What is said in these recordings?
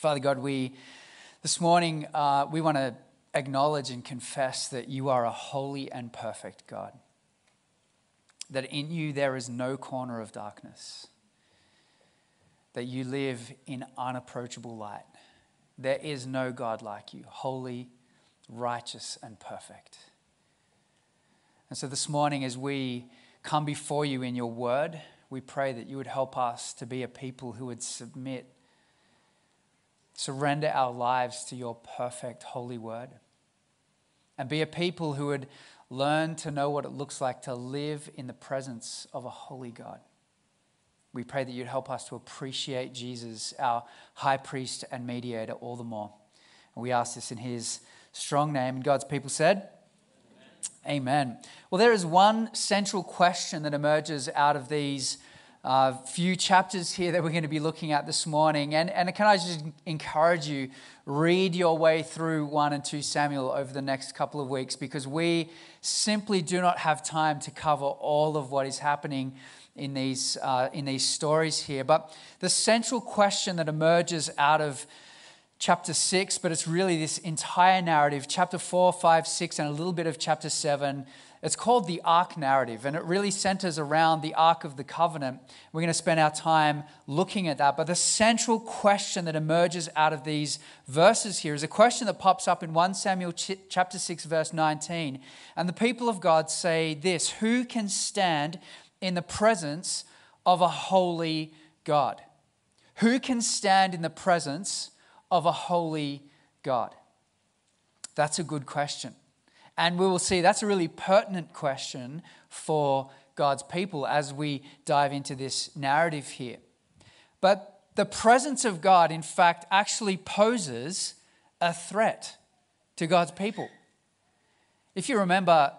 Father God, this morning we want to acknowledge and confess that you are a holy and perfect God, that in you there is no corner of darkness, that you live in unapproachable light. There is no God like you, holy, righteous, and perfect. And so this morning, as we come before you in your word, we pray that you would help us to be a people who would surrender our lives to your perfect holy word, and be a people who would learn to know what it looks like to live in the presence of a holy God. We pray that you'd help us to appreciate Jesus, our high priest and mediator, all the more. And we ask this in his strong name. And God's people said, Amen. Well, there is one central question that emerges out of these few chapters here that we're going to be looking at this morning. And can I just encourage you, read your way through 1 and 2 Samuel over the next couple of weeks, because we simply do not have time to cover all of what is happening in these stories here. But the central question that emerges out of chapter 6, but it's really this entire narrative, chapter 4, 5, 6, and a little bit of chapter 7, it's called the Ark Narrative, and it really centers around the Ark of the Covenant. We're going to spend our time looking at that. But the central question that emerges out of these verses here is a question that pops up in 1 Samuel chapter 6, verse 19. And the people of God say this: who can stand in the presence of a holy God? Who can stand in the presence of a holy God? That's a good question. And we will see that's a really pertinent question for God's people as we dive into this narrative here. But the presence of God, in fact, actually poses a threat to God's people. If you remember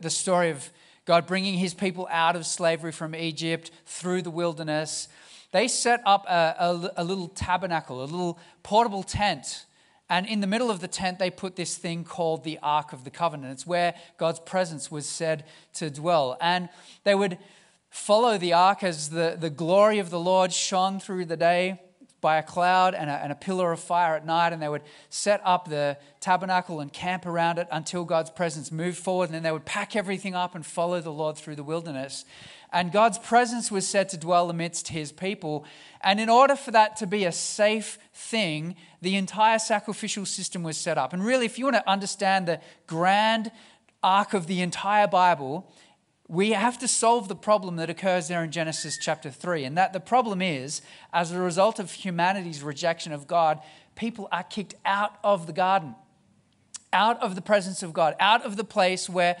the story of God bringing his people out of slavery from Egypt through the wilderness, they set up a little tabernacle, a little portable tent. And in the middle of the tent, they put this thing called the Ark of the Covenant. It's where God's presence was said to dwell. And they would follow the Ark as the glory of the Lord shone through the day by a cloud and a pillar of fire at night. And they would set up the tabernacle and camp around it until God's presence moved forward. And then they would pack everything up and follow the Lord through the wilderness. And God's presence was said to dwell amidst his people. And in order for that to be a safe thing, the entire sacrificial system was set up. And really, if you want to understand the grand arc of the entire Bible, we have to solve the problem that occurs there in Genesis chapter 3. And that the problem is, as a result of humanity's rejection of God, people are kicked out of the garden, out of the presence of God, out of the place where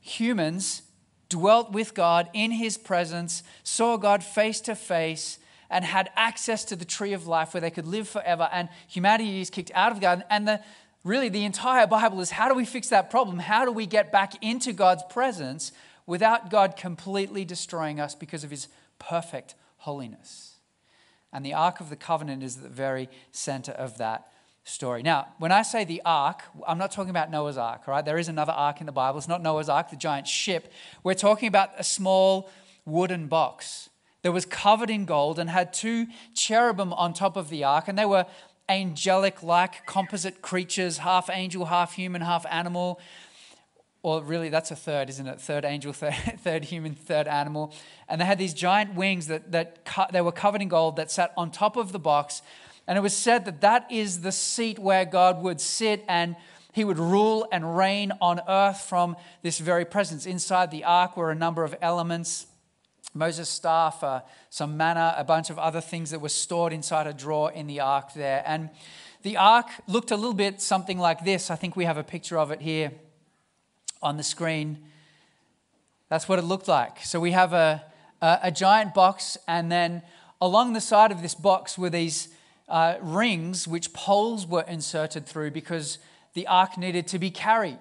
humans dwelt with God in his presence, saw God face to face, and had access to the tree of life where they could live forever. And humanity is kicked out of the garden. And really the entire Bible is, how do we fix that problem? How do we get back into God's presence without God completely destroying us because of his perfect holiness? And the Ark of the Covenant is the very center of that story. Now, when I say the ark, I'm not talking about Noah's ark, all right? There is another ark in the Bible. It's not Noah's ark, the giant ship. We're talking about a small wooden box that was covered in gold and had two cherubim on top of the ark. And they were angelic-like composite creatures, half angel, half human, half animal. Or really, that's a third, isn't it? Third angel, third human, third animal. And they had these giant wings they were covered in gold that sat on top of the box. And it was said that is the seat where God would sit, and he would rule and reign on earth from this very presence. Inside the ark were a number of elements: Moses' staff, some manna, a bunch of other things that were stored inside a drawer in the ark there. And the ark looked a little bit something like this. I think we have a picture of it here on the screen. That's what it looked like. So we have a giant box, and then along the side of this box were these rings which poles were inserted through, because the ark needed to be carried.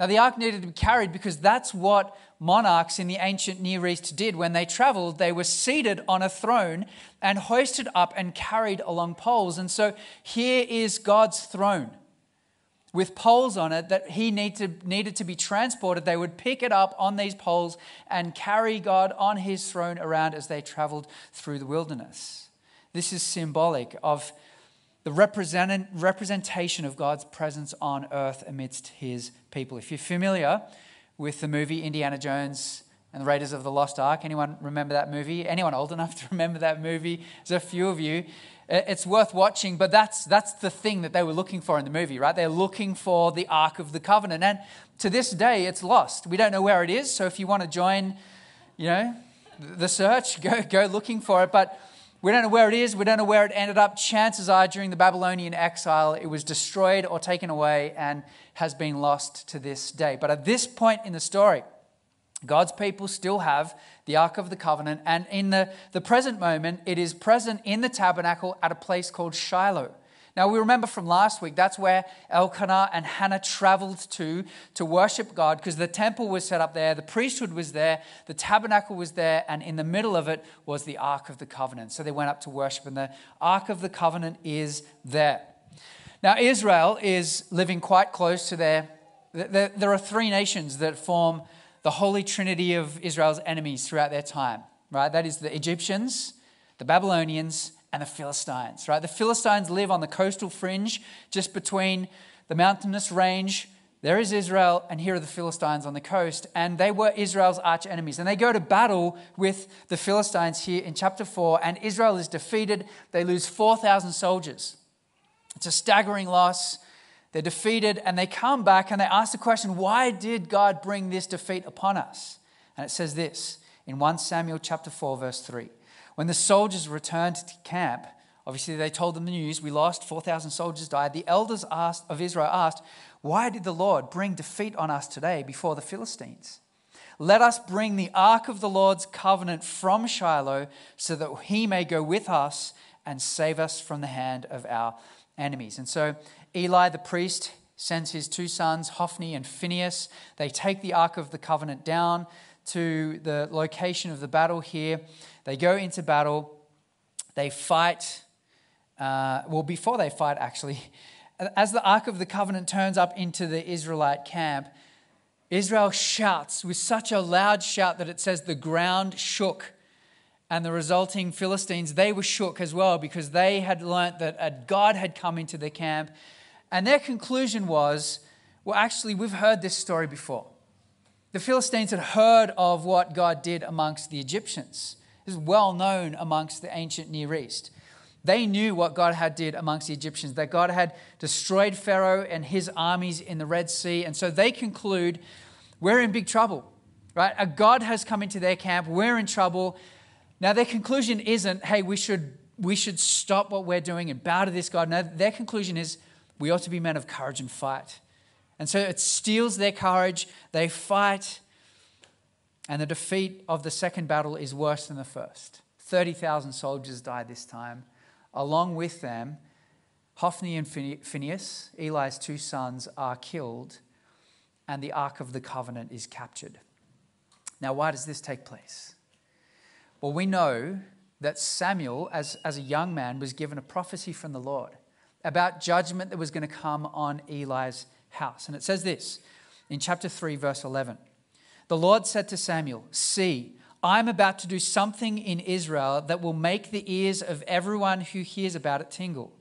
Now, the ark needed to be carried because that's what monarchs in the ancient Near East did. When they traveled, they were seated on a throne and hoisted up and carried along poles. And so here is God's throne with poles on it that he needed to be transported. They would pick it up on these poles and carry God on his throne around as they traveled through the wilderness. This is symbolic of the representation of God's presence on earth amidst his people. If you're familiar with the movie Indiana Jones and the Raiders of the Lost Ark, anyone remember that movie? Anyone old enough to remember that movie? There's a few of you. It's worth watching, but that's the thing that they were looking for in the movie, right? They're looking for the Ark of the Covenant, and to this day, it's lost. We don't know where it is, so if you want to join, the search, go looking for it, but we don't know where it is. We don't know where it ended up. Chances are during the Babylonian exile, it was destroyed or taken away and has been lost to this day. But at this point in the story, God's people still have the Ark of the Covenant. And in the present moment, it is present in the tabernacle at a place called Shiloh. Now, we remember from last week, that's where Elkanah and Hannah traveled to worship God, because the temple was set up there, the priesthood was there, the tabernacle was there, and in the middle of it was the Ark of the Covenant. So they went up to worship, and the Ark of the Covenant is there. Now, Israel is living quite close to their... There are three nations that form the holy trinity of Israel's enemies throughout their time, right? That is the Egyptians, the Babylonians, and the Philistines, right? The Philistines live on the coastal fringe, just between the mountainous range. There is Israel, and here are the Philistines on the coast. And they were Israel's arch enemies. And they go to battle with the Philistines here in chapter 4, and Israel is defeated. They lose 4,000 soldiers. It's a staggering loss. They're defeated, and they come back, and they ask the question, why did God bring this defeat upon us? And it says this in 1 Samuel chapter 4, verse 3. When the soldiers returned to camp, obviously they told them the news, we lost, 4,000 soldiers died. The elders of Israel asked, why did the Lord bring defeat on us today before the Philistines? Let us bring the ark of the Lord's covenant from Shiloh so that he may go with us and save us from the hand of our enemies. And so Eli the priest sends his two sons, Hophni and Phinehas. They take the ark of the covenant down to the location of the battle here. They go into battle, they fight, before they fight actually, as the Ark of the Covenant turns up into the Israelite camp, Israel shouts with such a loud shout that it says the ground shook, and the resulting Philistines, they were shook as well because they had learnt that a God had come into the camp, and their conclusion was, well, actually, we've heard this story before. The Philistines had heard of what God did amongst the Egyptians. This is well known amongst the ancient Near East. They knew what God had did amongst the Egyptians, that God had destroyed Pharaoh and his armies in the Red Sea. And so they conclude, we're in big trouble, right? A God has come into their camp. We're in trouble. Now, their conclusion isn't, hey, we should stop what we're doing and bow to this God. No, their conclusion is, we ought to be men of courage and fight. And so it steals their courage. They fight. And the defeat of the second battle is worse than the first. 30,000 soldiers died this time. Along with them, Hophni and Phinehas, Eli's two sons, are killed, and the Ark of the Covenant is captured. Now, why does this take place? Well, we know that Samuel, as a young man, was given a prophecy from the Lord about judgment that was going to come on Eli's house. And it says this in chapter 3, verse 11. The Lord said to Samuel, see, I'm about to do something in Israel that will make the ears of everyone who hears about it tingle.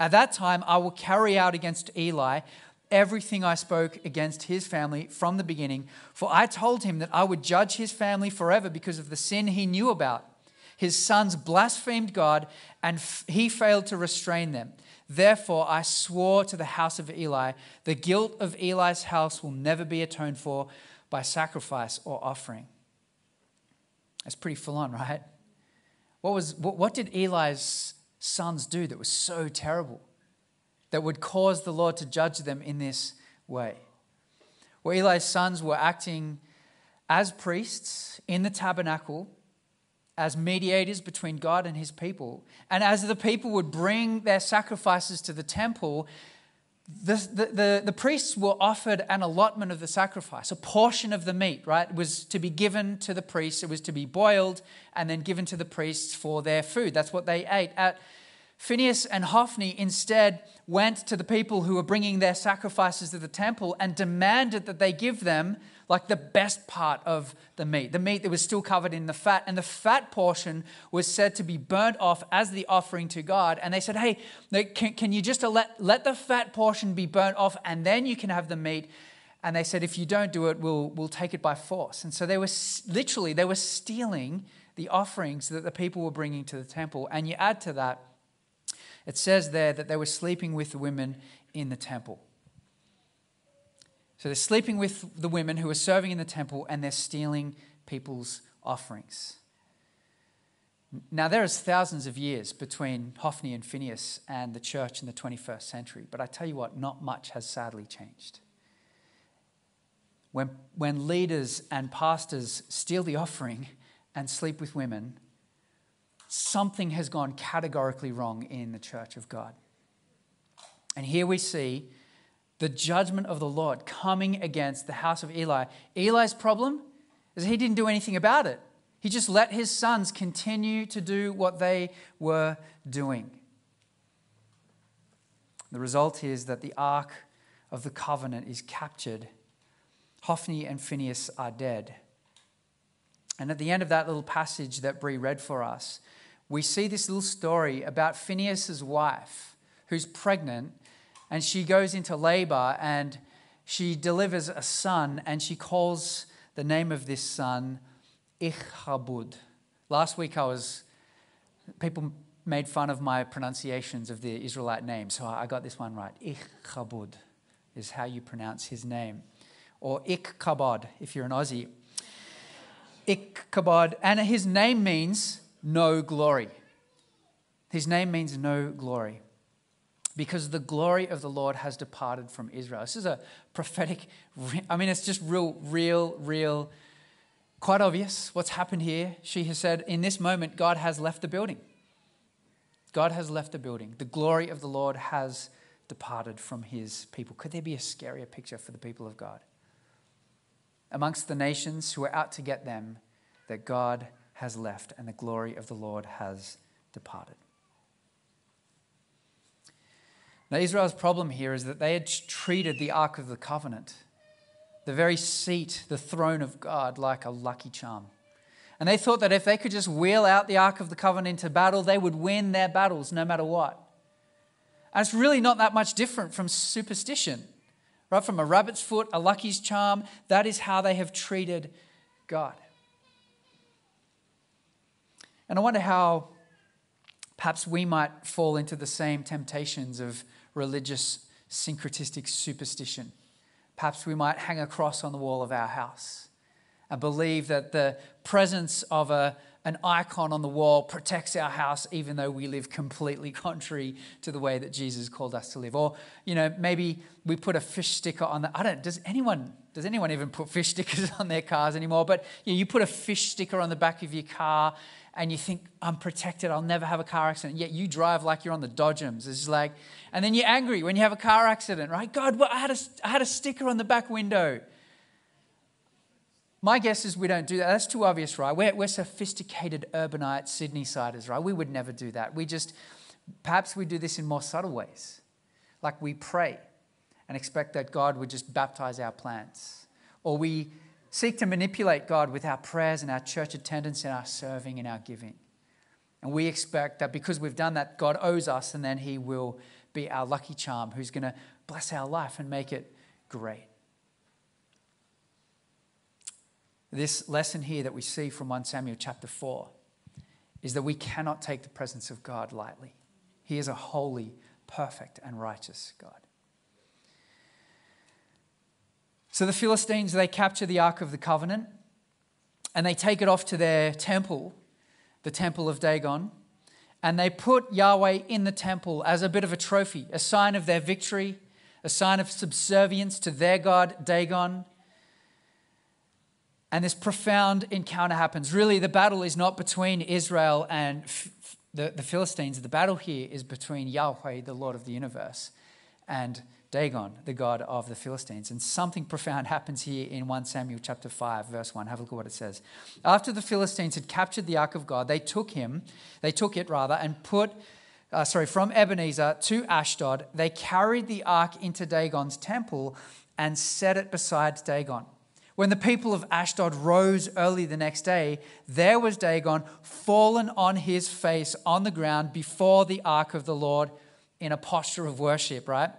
At that time, I will carry out against Eli everything I spoke against his family from the beginning, for I told him that I would judge his family forever because of the sin he knew about. His sons blasphemed God, and he failed to restrain them. Therefore, I swore to the house of Eli, the guilt of Eli's house will never be atoned for by sacrifice or offering. That's pretty full on, right? What did Eli's sons do that was so terrible that would cause the Lord to judge them in this way? Well, Eli's sons were acting as priests in the tabernacle, as mediators between God and his people. And as the people would bring their sacrifices to the temple, the priests were offered an allotment of the sacrifice, a portion of the meat, right? It was to be given to the priests. It was to be boiled and then given to the priests for their food. That's what they ate. At Phinehas and Hophni instead went to the people who were bringing their sacrifices to the temple and demanded that they give them like the best part of the meat that was still covered in the fat. And the fat portion was said to be burnt off as the offering to God. And they said, hey, can you just let the fat portion be burnt off and then you can have the meat? And they said, if you don't do it, we'll take it by force. And so they were literally, they were stealing the offerings that the people were bringing to the temple. And you add to that, it says there that they were sleeping with the women in the temple. So they're sleeping with the women who are serving in the temple and they're stealing people's offerings. Now, there is thousands of years between Hophni and Phinehas and the church in the 21st century. But I tell you what, not much has sadly changed. When leaders and pastors steal the offering and sleep with women, something has gone categorically wrong in the church of God. And here we see the judgment of the Lord coming against the house of Eli. Eli's problem is he didn't do anything about it. He just let his sons continue to do what they were doing. The result is that the Ark of the Covenant is captured. Hophni and Phinehas are dead. And at the end of that little passage that Bree read for us, we see this little story about Phinehas' wife who's pregnant, and she goes into labor and she delivers a son, and she calls the name of this son Ichabod. Last week people made fun of my pronunciations of the Israelite name, so I got this one right. Ichabod is how you pronounce his name, or Ichabod if you're an Aussie. Ichabod, and his name means no glory. His name means no glory, because the glory of the Lord has departed from Israel. This is a prophetic, it's just real, quite obvious what's happened here. She has said, in this moment, God has left the building. God has left the building. The glory of the Lord has departed from his people. Could there be a scarier picture for the people of God? Amongst the nations who are out to get them, that God has left and the glory of the Lord has departed. Now, Israel's problem here is that they had treated the Ark of the Covenant, the very seat, the throne of God, like a lucky charm. And they thought that if they could just wheel out the Ark of the Covenant into battle, they would win their battles no matter what. And it's really not that much different from superstition. Right from a rabbit's foot, a lucky's charm, that is how they have treated God. And I wonder how perhaps we might fall into the same temptations of religious syncretistic superstition. Perhaps we might hang a cross on the wall of our house and believe that the presence of an icon on the wall protects our house, even though we live completely contrary to the way that Jesus called us to live. Or, maybe we put a fish sticker on does anyone even put fish stickers on their cars anymore? But you put a fish sticker on the back of your car and you think, I'm protected, I'll never have a car accident. Yet you drive like you're on the Dodgems. It's like, and then you're angry when you have a car accident, right? God, well, I had a sticker on the back window. My guess is we don't do that. That's too obvious, right? We're sophisticated urbanite Sydney-siders, right? We would never do that. Perhaps we do this in more subtle ways. Like we pray and expect that God would just baptize our plans. Or we seek to manipulate God with our prayers and our church attendance and our serving and our giving. And we expect that because we've done that, God owes us, and then he will be our lucky charm who's going to bless our life and make it great. This lesson here that we see from 1 Samuel chapter 4 is that we cannot take the presence of God lightly. He is a holy, perfect, and righteous God. So the Philistines, they capture the Ark of the Covenant and they take it off to their temple, the temple of Dagon, and they put Yahweh in the temple as a bit of a trophy, a sign of their victory, a sign of subservience to their god, Dagon. And this profound encounter happens. Really, the battle is not between Israel and the Philistines. The battle here is between Yahweh, the Lord of the universe, and Dagon, the god of the Philistines. And something profound happens here in 1 Samuel chapter 5, verse 1. Have a look at what it says. After the Philistines had captured the Ark of God, they took it and put from Ebenezer to Ashdod, they carried the ark into Dagon's temple and set it beside Dagon. When the people of Ashdod rose early the next day, there was Dagon fallen on his face on the ground before the ark of the Lord in a posture of worship, right?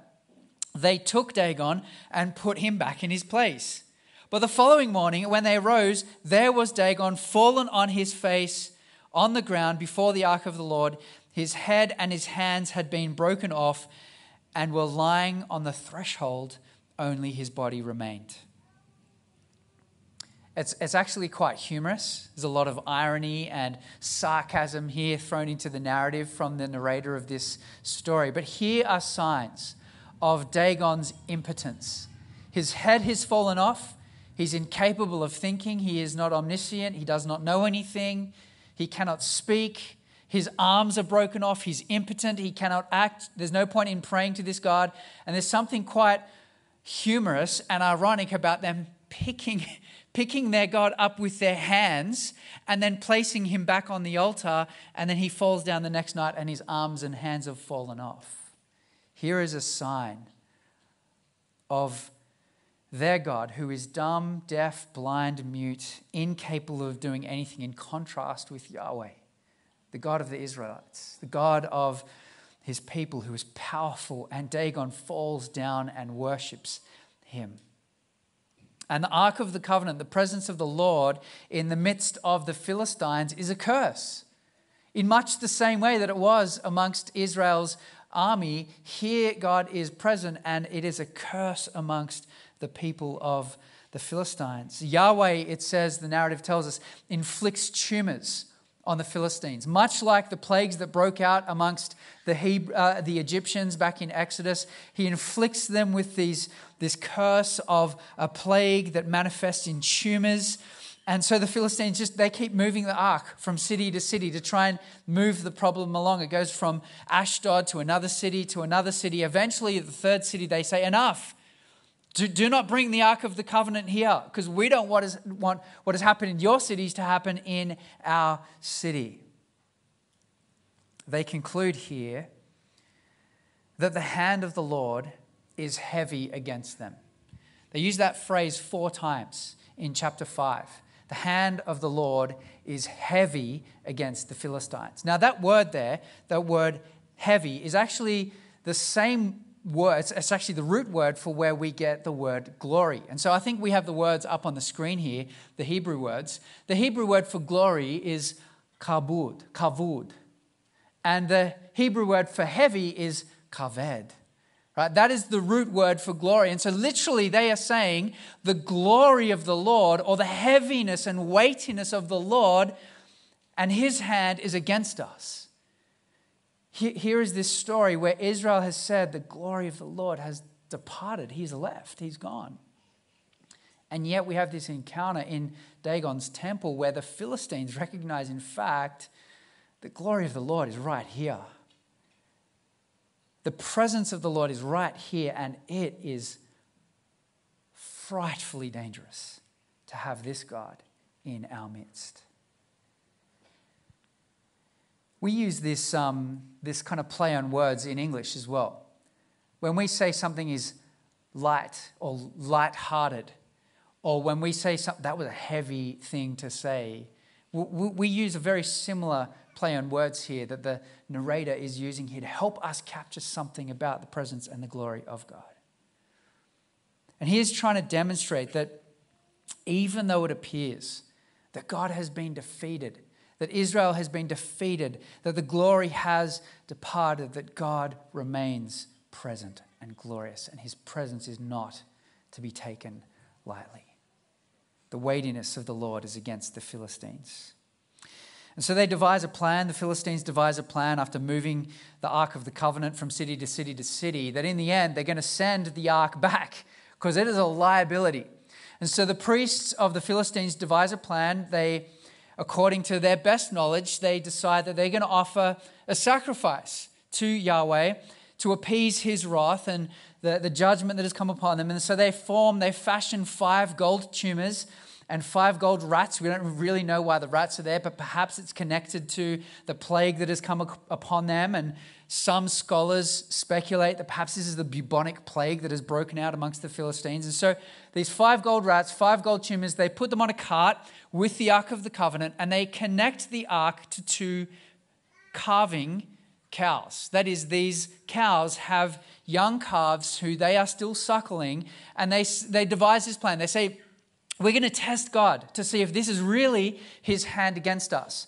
They took Dagon and put him back in his place. But the following morning, when they arose, there was Dagon fallen on his face on the ground before the ark of the Lord. His head and his hands had been broken off and were lying on the threshold. Only his body remained. It's actually quite humorous. There's a lot of irony and sarcasm here thrown into the narrative from the narrator of this story. But here are signs of Dagon's impotence. His head has fallen off. He's incapable of thinking. He is not omniscient. He does not know anything. He cannot speak. His arms are broken off. He's impotent. He cannot act. There's no point in praying to this God. And there's something quite humorous and ironic about them picking their God up with their hands and then placing him back on the altar, and then he falls down the next night and his arms and hands have fallen off. Here is a sign of their God, who is dumb, deaf, blind, mute, incapable of doing anything, in contrast with Yahweh, the God of the Israelites, the God of his people, who is powerful, and Dagon falls down and worships him. And the Ark of the Covenant, the presence of the Lord in the midst of the Philistines, is a curse. In much the same way that it was amongst Israel's army, here God is present and it is a curse amongst the people of the Philistines. Yahweh, it says, the narrative tells us, inflicts tumors on the Philistines, much like the plagues that broke out amongst the Egyptians back in Exodus. He inflicts them with this curse of a plague that manifests in tumors. And so the Philistines they keep moving the ark from city to city to try and move the problem along. It goes from Ashdod to another city to another city. Eventually, the third city, they say, enough. Do not bring the Ark of the Covenant here, because we don't want what has happened in your cities to happen in our city. They conclude here that the hand of the Lord is heavy against them. They use that phrase 4 times in chapter 5. The hand of the Lord is heavy against the Philistines. Now that word heavy, is actually the same word. It's actually the root word for where we get the word glory. And so I think we have the words up on the screen here, the Hebrew words. The Hebrew word for glory is kavod. And the Hebrew word for heavy is kaved. Right? That is the root word for glory. And so literally they are saying the glory of the Lord, or the heaviness and weightiness of the Lord, and his hand is against us. Here is this story where Israel has said the glory of the Lord has departed. He's left. He's gone. And yet we have this encounter in Dagon's temple where the Philistines recognize, in fact, the glory of the Lord is right here. The presence of the Lord is right here, and it is frightfully dangerous to have this God in our midst. We use this kind of play on words in English as well. When we say something is light or light-hearted, or when we say something, that was a heavy thing to say, we use a very similar play on words here that the narrator is using here to help us capture something about the presence and the glory of God. And he is trying to demonstrate that even though it appears that God has been defeated, that Israel has been defeated, that the glory has departed, that God remains present and glorious, and his presence is not to be taken lightly. The weightiness of the Lord is against the Philistines. And so they devise a plan, the Philistines devise a plan after moving the Ark of the Covenant from city to city to city, that in the end they're going to send the Ark back because it is a liability. And so the priests of the Philistines devise a plan. According to their best knowledge, they decide that they're going to offer a sacrifice to Yahweh to appease his wrath and the judgment that has come upon them. And so they fashion 5 gold tumors and 5 gold rats. We don't really know why the rats are there, but perhaps it's connected to the plague that has come upon them. And Some scholars speculate that perhaps this is the bubonic plague that has broken out amongst the Philistines. And so these 5 gold rats, 5 gold tumors, they put them on a cart with the Ark of the Covenant, and they connect the Ark to 2 calving cows. That is, these cows have young calves who they are still suckling, and they devise this plan. They say, we're going to test God to see if this is really his hand against us.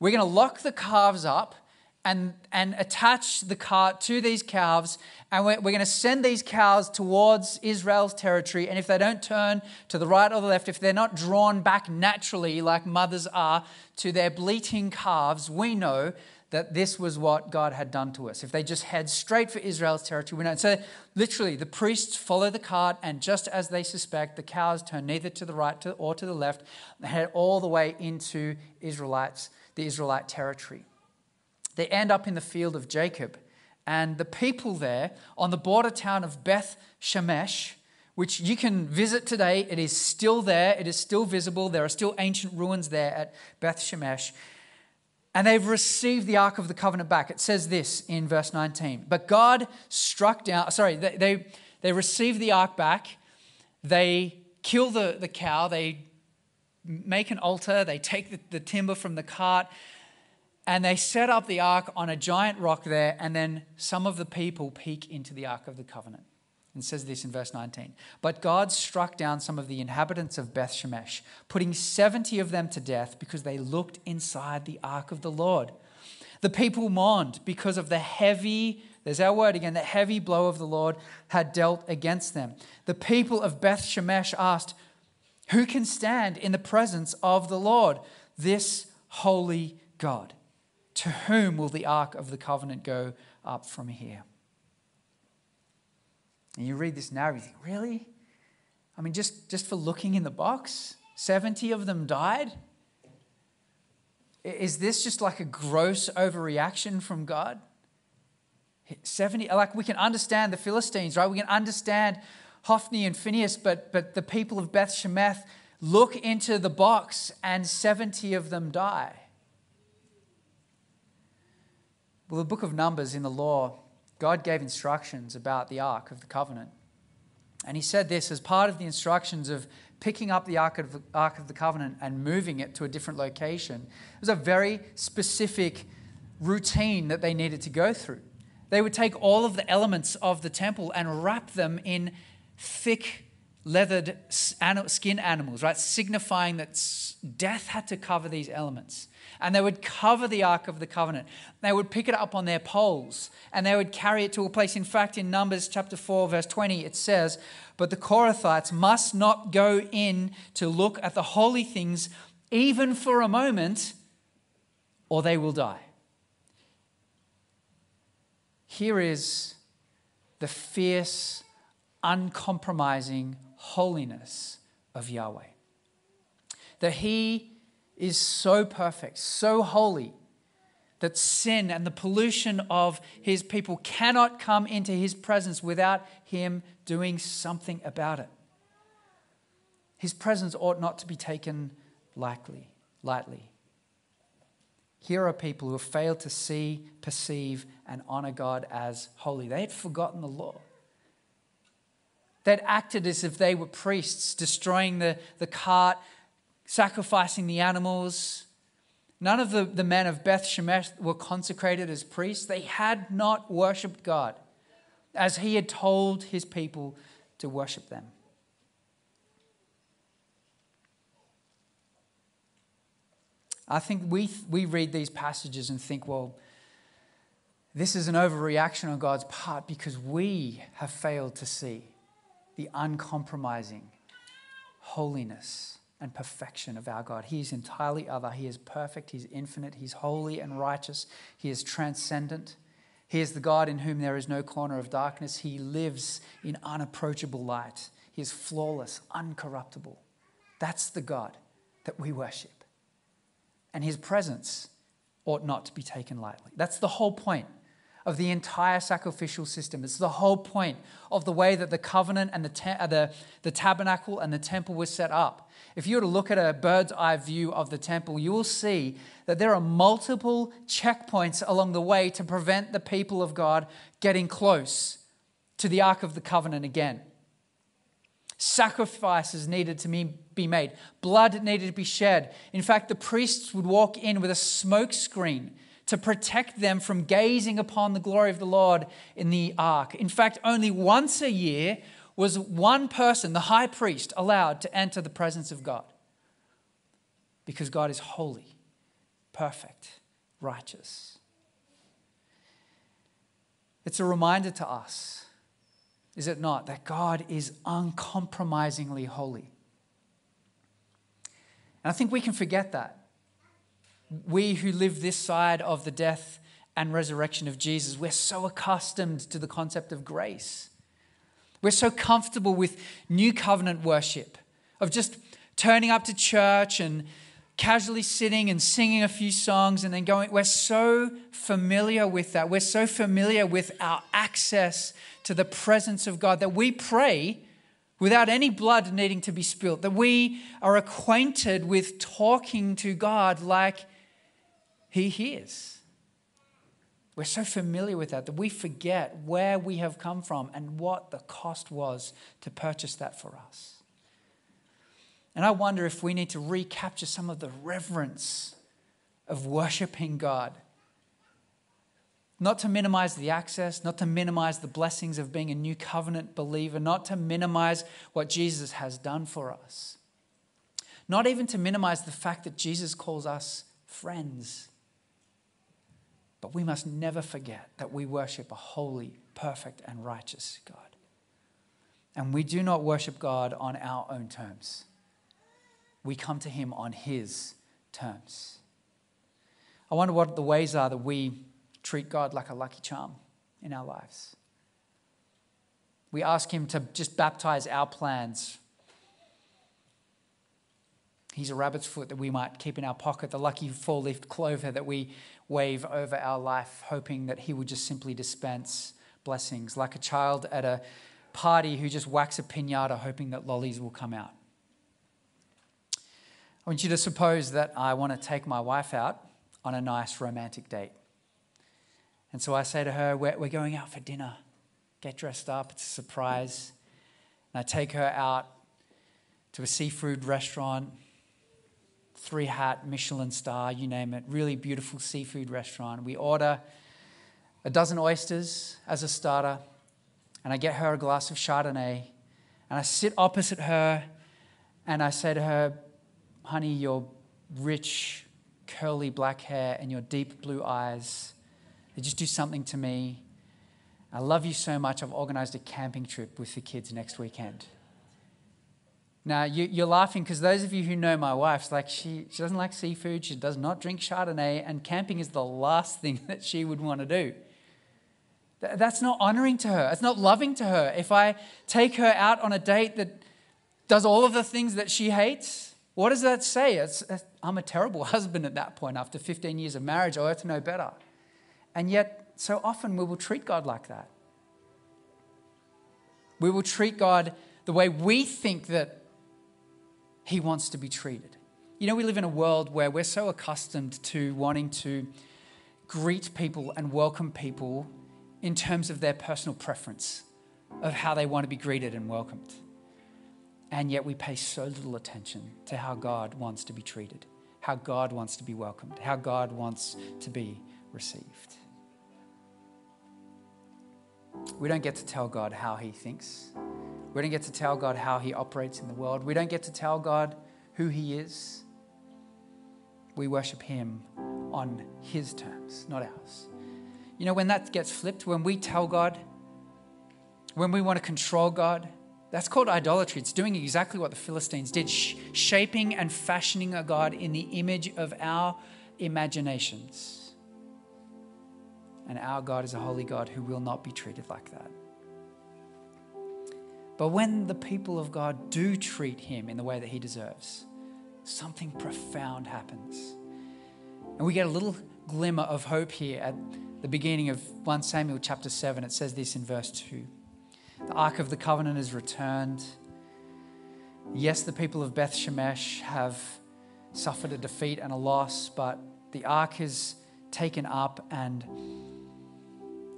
We're going to lock the calves up and attach the cart to these calves, and we're going to send these cows towards Israel's territory, and if they don't turn to the right or the left, if they're not drawn back naturally like mothers are to their bleating calves, we know that this was what God had done to us. If they just head straight for Israel's territory, we know. So literally, the priests follow the cart, and just as they suspect, the cows turn neither to the right or to the left, and head all the way into the Israelite territory. They end up in the field of Jacob, and the people there on the border town of Beth Shemesh, which you can visit today. It is still there. It is still visible. There are still ancient ruins there at Beth Shemesh. And they've received the Ark of the Covenant back. It says this in verse 19. But God struck down, they received the Ark back. They kill the cow. They make an altar. They take the timber from the cart. And they set up the Ark on a giant rock there. And then some of the people peek into the Ark of the Covenant. And it says this in verse 19. But God struck down some of the inhabitants of Beth Shemesh, putting 70 of them to death because they looked inside the Ark of the Lord. The people mourned because of the heavy, there's our word again, the heavy blow of the Lord had dealt against them. The people of Beth Shemesh asked, who can stand in the presence of the Lord, this holy God? To whom will the Ark of the Covenant go up from here? And you read this narrative, you think, really? I mean, just for looking in the box, 70 of them died? Is this just like a gross overreaction from God? 70, like we can understand the Philistines, right? We can understand Hophni and Phinehas, but the people of Beth Shemesh look into the box and 70 of them die. Well, the book of Numbers in the law, God gave instructions about the Ark of the Covenant. And he said this as part of the instructions of picking up the Ark of the Covenant and moving it to a different location. It was a very specific routine that they needed to go through. They would take all of the elements of the temple and wrap them in thick leathered skin animals, right? Signifying that death had to cover these elements. And they would cover the Ark of the Covenant. They would pick it up on their poles and they would carry it to a place. In fact, in Numbers chapter 4, verse 20, it says, but the Kohathites must not go in to look at the holy things even for a moment, or they will die. Here is the fierce, uncompromising holiness of Yahweh. That he is so perfect, so holy, that sin and the pollution of his people cannot come into his presence without him doing something about it. His presence ought not to be taken lightly. Here are people who have failed to see, perceive, and honor God as holy. They had forgotten the law. They'd acted as if they were priests, destroying the cart, sacrificing the animals. None of the men of Beth Shemesh were consecrated as priests. They had not worshipped God as he had told his people to worship them. I think we read these passages and think, well, this is an overreaction on God's part because we have failed to see the uncompromising holiness and perfection of our God. He is entirely other. He is perfect. He's infinite. He's holy and righteous. He is transcendent. He is the God in whom there is no corner of darkness. He lives in unapproachable light. He is flawless, uncorruptible. That's the God that we worship. And his presence ought not to be taken lightly. That's the whole point of the entire sacrificial system. It's the whole point of the way that the covenant and the tabernacle and the temple were set up. If you were to look at a bird's eye view of the temple, you will see that there are multiple checkpoints along the way to prevent the people of God getting close to the Ark of the Covenant again. Sacrifices needed to be made. Blood needed to be shed. In fact, the priests would walk in with a smoke screen to protect them from gazing upon the glory of the Lord in the ark. In fact, only once a year was one person, the high priest, allowed to enter the presence of God, because God is holy, perfect, righteous. It's a reminder to us, is it not, that God is uncompromisingly holy. And I think we can forget that. We who live this side of the death and resurrection of Jesus, we're so accustomed to the concept of grace. We're so comfortable with new covenant worship, of just turning up to church and casually sitting and singing a few songs and then going. We're so familiar with that. We're so familiar with our access to the presence of God that we pray without any blood needing to be spilt, that we are acquainted with talking to God like He hears. We're so familiar with that we forget where we have come from and what the cost was to purchase that for us. And I wonder if we need to recapture some of the reverence of worshiping God. Not to minimize the access, not to minimize the blessings of being a new covenant believer, not to minimize what Jesus has done for us. Not even to minimize the fact that Jesus calls us friends. But we must never forget that we worship a holy, perfect, and righteous God. And we do not worship God on our own terms. We come to Him on His terms. I wonder what the ways are that we treat God like a lucky charm in our lives. We ask Him to just baptize our plans. He's a rabbit's foot that we might keep in our pocket, the lucky four-leafed clover that we wave over our life, hoping that He will just simply dispense blessings, like a child at a party who just whacks a piñata, hoping that lollies will come out. I want you to suppose that I want to take my wife out on a nice romantic date. And so I say to her, we're going out for dinner. Get dressed up. It's a surprise. And I take her out to a seafood restaurant, 3-hat, Michelin star, you name it, really beautiful seafood restaurant. We order 12 oysters as a starter, and I get her a glass of Chardonnay, and I sit opposite her, and I say to her, honey, your rich, curly black hair and your deep blue eyes, they just do something to me. I love you so much, I've organized a camping trip with the kids next weekend. Now, you're laughing because those of you who know my wife's like, she doesn't like seafood, she does not drink Chardonnay, and camping is the last thing that she would want to do. That's not honoring to her. It's not loving to her. If I take her out on a date that does all of the things that she hates, what does that say? I'm a terrible husband at that point. After 15 years of marriage, I ought to know better. And yet, so often we will treat God like that. We will treat God the way we think that He wants to be treated. You know, we live in a world where we're so accustomed to wanting to greet people and welcome people in terms of their personal preference of how they want to be greeted and welcomed. And yet we pay so little attention to how God wants to be treated, how God wants to be welcomed, how God wants to be received. We don't get to tell God how He thinks. We don't get to tell God how He operates in the world. We don't get to tell God who He is. We worship Him on His terms, not ours. You know, when that gets flipped, when we tell God, when we want to control God, that's called idolatry. It's doing exactly what the Philistines did, shaping and fashioning a God in the image of our imaginations. And our God is a holy God who will not be treated like that. But when the people of God do treat Him in the way that He deserves, something profound happens. And we get a little glimmer of hope here at the beginning of 1 Samuel chapter 7, it says this in verse 2. The Ark of the Covenant is returned. Yes, the people of Beth Shemesh have suffered a defeat and a loss, but the Ark is taken up and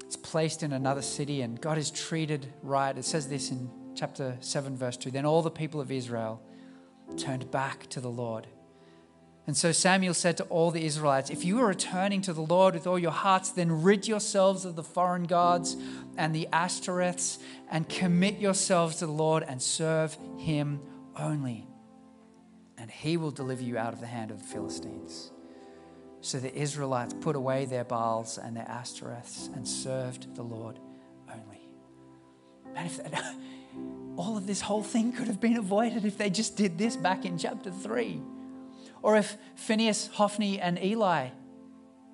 it's placed in another city, and God is treated right. It says this in chapter 7, verse 2. Then all the people of Israel turned back to the Lord. And so Samuel said to all the Israelites, if you are returning to the Lord with all your hearts, then rid yourselves of the foreign gods and the Ashtoreths and commit yourselves to the Lord and serve him only. And he will deliver you out of the hand of the Philistines. So the Israelites put away their Baals and their Ashtoreths and served the Lord only. Man, if that, all of this whole thing could have been avoided if they just did this back in chapter 3. Or if Phinehas, Hophni, and Eli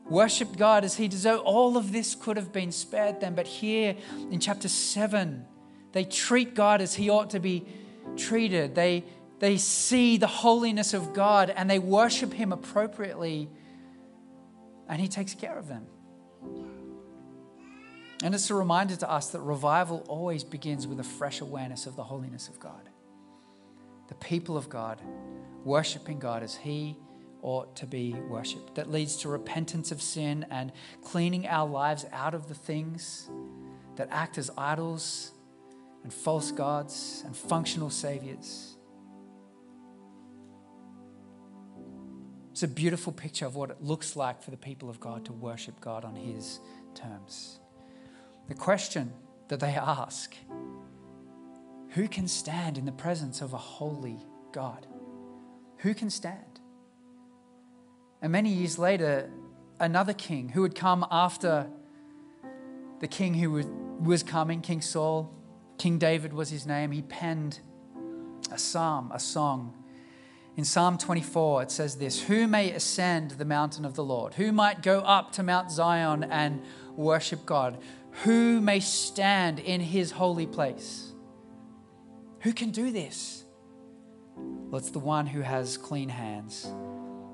worshipped God as he deserved, all of this could have been spared them. But here in chapter 7, they treat God as he ought to be treated. They see the holiness of God and they worship him appropriately. And he takes care of them. And it's a reminder to us that revival always begins with a fresh awareness of the holiness of God. The people of God worshiping God as he ought to be worshipped. That leads to repentance of sin and cleaning our lives out of the things that act as idols and false gods and functional saviors. It's a beautiful picture of what it looks like for the people of God to worship God on his terms. The question that they ask, who can stand in the presence of a holy God? Who can stand? And many years later, another king who would come after the king who was coming, King Saul, King David was his name, he penned a psalm, a song. In Psalm 24, it says this, who may ascend the mountain of the Lord? Who might go up to Mount Zion and worship God? Who may stand in his holy place? Who can do this? Well, it's the one who has clean hands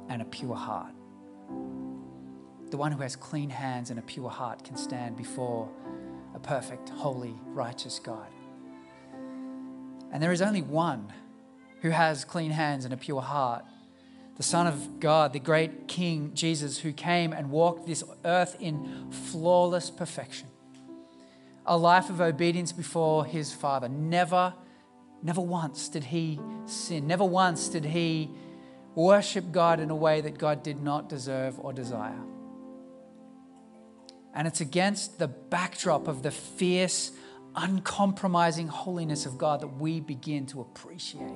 and a pure heart. The one who has clean hands and a pure heart can stand before a perfect, holy, righteous God. And there is only one who has clean hands and a pure heart, the Son of God, the great King Jesus, who came and walked this earth in flawless perfection, a life of obedience before his Father. Never once did he sin. Never once did he worship God in a way that God did not deserve or desire. And it's against the backdrop of the fierce, uncompromising holiness of God that we begin to appreciate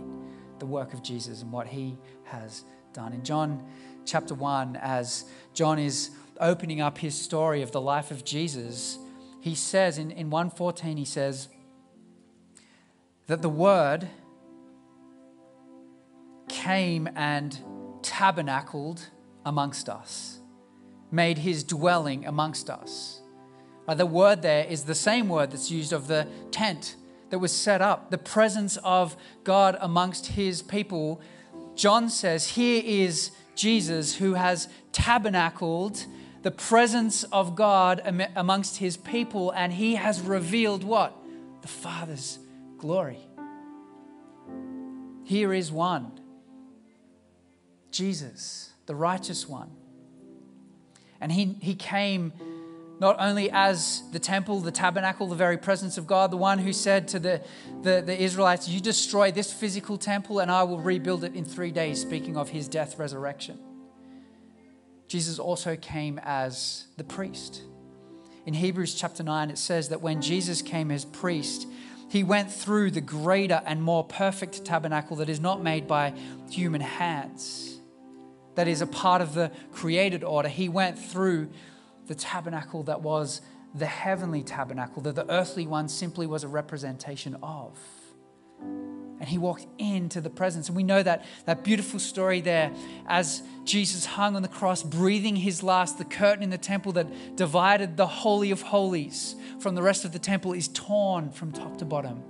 the work of Jesus and what he has done. In John chapter 1, as John is opening up his story of the life of Jesus, he says in 1:14, he says that the Word came and tabernacled amongst us, made his dwelling amongst us. The word there is the same word that's used of the tent that was set up, the presence of God amongst his people. John says, here is Jesus who has tabernacled the presence of God amongst his people, and he has revealed what? The Father's glory. Here is one, Jesus, the righteous one. And he came not only as the temple, the tabernacle, the very presence of God, the one who said to the Israelites, you destroy this physical temple and I will rebuild it in 3 days, speaking of his death, resurrection. Jesus also came as the priest. In Hebrews chapter 9, it says that when Jesus came as priest, he went through the greater and more perfect tabernacle that is not made by human hands, that is a part of the created order. He went through the tabernacle that was the heavenly tabernacle, that the earthly one simply was a representation of. And he walked into the presence. And we know that beautiful story there as Jesus hung on the cross, breathing his last, the curtain in the temple that divided the Holy of Holies from the rest of the temple is torn from top to bottom,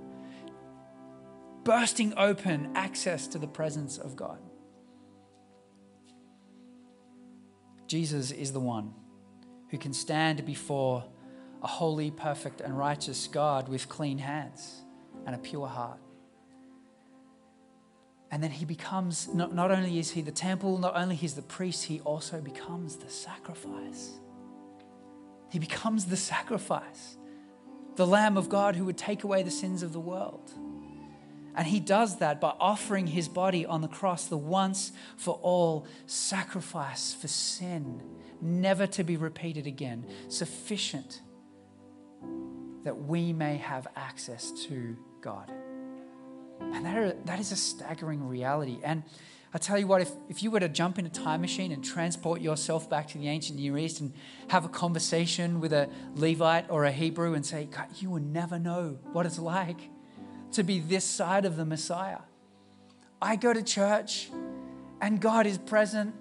bursting open access to the presence of God. Jesus is the one who can stand before a holy, perfect, and righteous God with clean hands and a pure heart. And then he becomes, not only is he the temple, not only he's the priest, he also becomes the sacrifice. He becomes the sacrifice, the Lamb of God who would take away the sins of the world. And he does that by offering his body on the cross, the once for all sacrifice for sin, never to be repeated again, sufficient that we may have access to God. And that is a staggering reality. And I tell you what, if you were to jump in a time machine and transport yourself back to the ancient Near East and have a conversation with a Levite or a Hebrew and say, God, you will never know what it's like to be this side of the Messiah. I go to church and God is present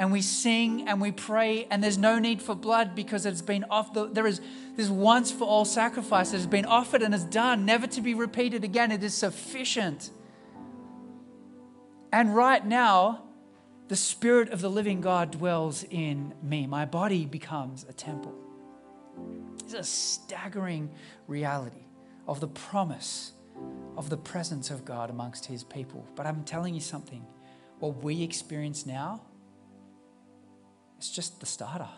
and we sing and we pray and there's no need for blood because it's been offered. There is this once for all sacrifice that has been offered and is done, never to be repeated again. It is sufficient. And right now, the Spirit of the living God dwells in me. My body becomes a temple. It's a staggering reality of the promise of the presence of God amongst his people. But I'm telling you something, what we experience now, it's just the starter.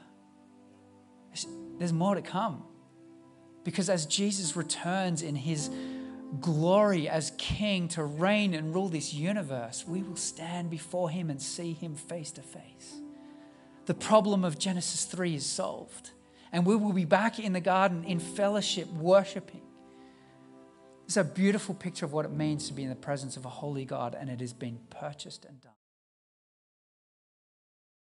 There's more to come. Because as Jesus returns in his glory as king to reign and rule this universe, we will stand before him and see him face to face. The problem of Genesis 3 is solved. And we will be back in the garden in fellowship, worshiping. It's a beautiful picture of what it means to be in the presence of a holy God, and it has been purchased and done.